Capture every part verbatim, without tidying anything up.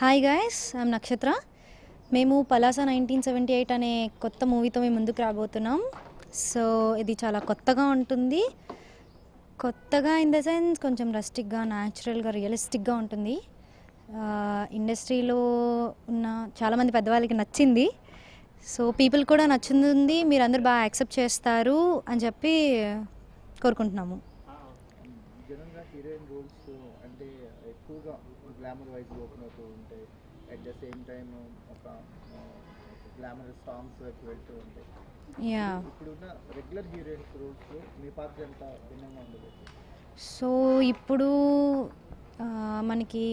Hi guys I'm నక్షత్ర. మేము Palasa nineteen seventy eight అనే కొత్త మూవీతో మేము ముందుకు రాబోతున్నాం. సో ఇది చాలా కొత్తగా ఉంటుంది. కొత్తగా ఇన్ ద సెన్స్ కొంచెం రస్టిక్గా, న్యాచురల్గా, రియలిస్టిక్గా ఉంటుంది. ఇండస్ట్రీలో ఉన్న చాలామంది పెద్దవాళ్ళకి నచ్చింది. సో పీపుల్ కూడా నచ్చింది, మీరు అందరు బాగా యాక్సెప్ట్ చేస్తారు అని చెప్పి కోరుకుంటున్నాము. గ్లామర్ వైజ్ ఓపెన్ అవుతూ ఉంటాయి, అట్ ద సేమ్ టైమ్ ఒక గ్లామర్ సాంగ్స్ ఎక్కువ వెళ్తూ ఉంటాయి. ఇప్పుడున్న రెగ్యులర్ హీరోయిన్స్ రూల్స్లో మీ పాత్ర ఎంత భిన్నంగా ఉండదు? సో ఇప్పుడు మనకి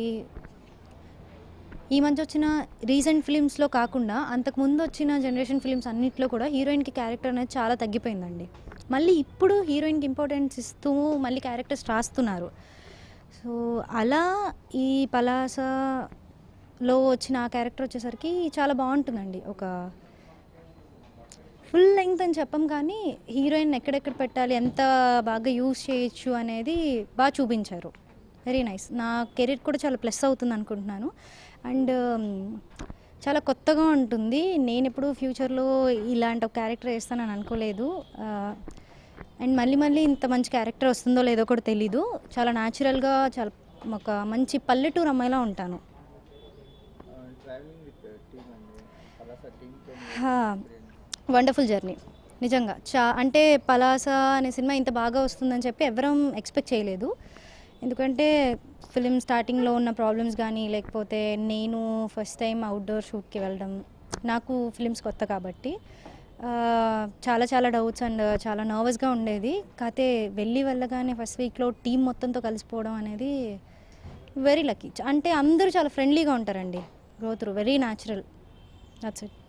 ఈ మధ్య వచ్చిన రీసెంట్ ఫిలిమ్స్లో కాకుండా అంతకుముందు వచ్చిన జనరేషన్ ఫిలిమ్స్ అన్నింటిలో కూడా హీరోయిన్కి క్యారెక్టర్ అనేది చాలా తగ్గిపోయిందండి. మళ్ళీ ఇప్పుడు హీరోయిన్కి ఇంపార్టెన్స్ ఇస్తూ మళ్ళీ క్యారెక్టర్స్ రాస్తున్నారు. సో అలా ఈ పలాసలో వచ్చిన ఆ క్యారెక్టర్ వచ్చేసరికి చాలా బాగుంటుందండి. ఒక ఫుల్ లెంగ్త్ అని చెప్పం, కానీ హీరోయిన్ ఎక్కడెక్కడ పెట్టాలి, ఎంత బాగా యూజ్ చేయొచ్చు అనేది బాగా చూపించారు. Very nice. నా కెరీర్ కూడా చాలా ప్లస్ అవుతుంది అనుకుంటున్నాను. అండ్ చాలా కొత్తగా ఉంటుంది. నేను ఎప్పుడు ఫ్యూచర్లో ఇలాంటి ఒక క్యారెక్టర్ వేస్తానని అనుకోలేదు. అండ్ మళ్ళీ మళ్ళీ ఇంత మంచి క్యారెక్టర్ వస్తుందో లేదో కూడా తెలీదు. చాలా న్యాచురల్గా, చాలా ఒక మంచి పల్లెటూరు అమ్మాయిలా ఉంటాను. వండర్ఫుల్ జర్నీ నిజంగా. చా అంటే పలాసా అనే సినిమా ఇంత బాగా వస్తుందని చెప్పి ఎవరం ఎక్స్పెక్ట్ చేయలేదు. ఎందుకంటే ఫిలిం స్టార్టింగ్లో ఉన్న ప్రాబ్లమ్స్ కానీ, లేకపోతే నేను ఫస్ట్ టైం అవుట్డోర్ షూట్కి వెళ్ళడం, నాకు ఫిలిమ్స్ కొత్త కాబట్టి చాలా చాలా డౌట్స్ అండ్ చాలా నర్వస్గా ఉండేది. కాకపోతే వెళ్ళి వెళ్ళగానే ఫస్ట్ వీక్లో టీం మొత్తంతో కలిసిపోవడం అనేది వెరీ లక్కీ. అంటే అందరూ చాలా ఫ్రెండ్లీగా ఉంటారండి. Growth very natural. That's it.